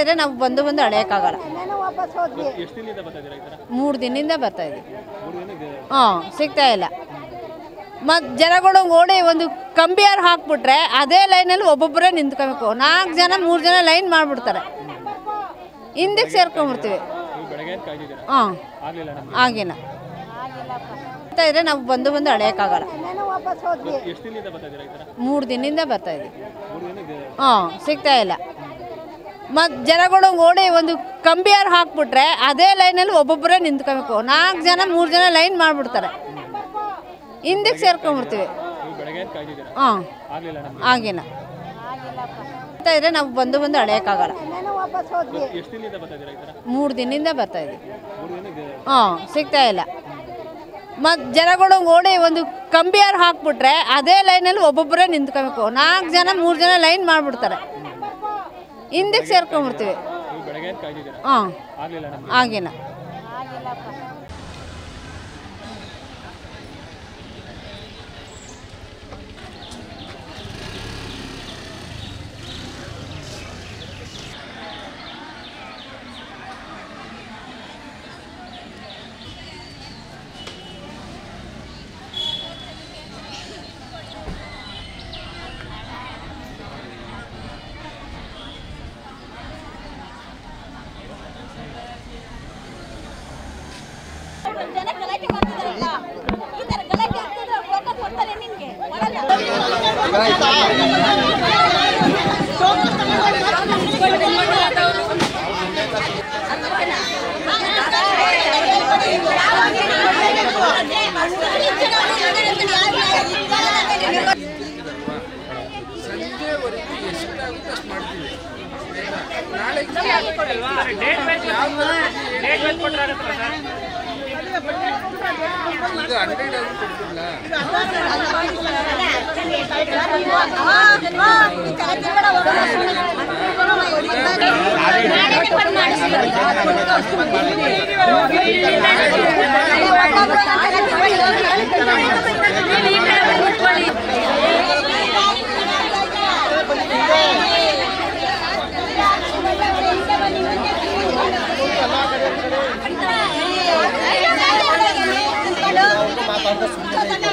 ಇದ್ರೆ ನಾವು ಬಂದು ಬಂದು ಅಳೆಯಕ್ಕಾಗಲ್ಲ. ಮೂರು ದಿನದಿಂದ ಬರ್ತಾ ಇದ್ದೀವಿ. ಹಾಂ, ಸಿಗ್ತಾ ಇಲ್ಲ. ಮತ್ತು ಜನಗಳು ಓಡಿ ಒಂದು ಕಂಬಿಯಾರು ಹಾಕ್ಬಿಟ್ರೆ ಅದೇ ಲೈನಲ್ಲಿ ಒಬ್ಬೊಬ್ಬರೇ ನಿಂತ್ಕೋಬೇಕು. 4 ಜನ 3 ಜನ ಲೈನ್ ಮಾಡಿಬಿಡ್ತಾರೆ, ಹಿಂದಕ್ಕೆ ಸೇರ್ಕೊಂಡ್ಬಿಡ್ತೀವಿ. ಹಾಂ, ಆಗಿಲ್ಲ ಇದ್ರೆ ನಾವು ಬಂದು ಬಂದು ಅಳೆಯಕ್ಕಾಗಲ್ಲ. 3 ದಿನದಿಂದ ಬರ್ತಾ ಇದ್ದೀವಿ. ಹಾಂ, ಸಿಗ್ತಾ ಇಲ್ಲ. ಮತ್ತು ಜನಗಳು ಓಡಿ ಒಂದು ಕಂಬಿಯಾರು ಹಾಕ್ಬಿಟ್ರೆ ಅದೇ ಲೈನಲ್ಲಿ ಒಬ್ಬೊಬ್ಬರೇ ನಿಂತ್ಕೋಬೇಕು. 4 ಜನ 3 ಜನ ಲೈನ್ ಮಾಡಿಬಿಡ್ತಾರೆ, ಹಿಂದಕ್ಕೆ ಸೇರ್ಕೊಂಡ್ಬಿಡ್ತೀವಿ. ಹಾಂ, ಆಗಿಲ್ಲ ಇದ್ರೆ ನಾವು ಬಂದು ಬಂದು ಅಳೆಯಕ್ಕಾಗಲ್ಲ. 3 ದಿನದಿಂದ ಬರ್ತಾ ಇದ್ದೀವಿ. ಹಾಂ, ಸಿಗ್ತಾ ಇಲ್ಲ. ಮತ್ತು ಜನಗಳು ಓಡಿ ಒಂದು ಕಂಬಿಯಾರು ಹಾಕ್ಬಿಟ್ರೆ ಅದೇ ಲೈನಲ್ಲಿ ಒಬ್ಬೊಬ್ಬರೇ ನಿಂತ್ಕೋಬೇಕು. 4 ಜನ 3 ಜನ ಲೈನ್ ಮಾಡಿಬಿಡ್ತಾರೆ, ಹಿಂದಕ್ಕೆ ಸೇರ್ಕೊಂಡ್ಬಿಡ್ತೀವಿ. ಹಾಂ, ಆಗಿಲ್ಲ.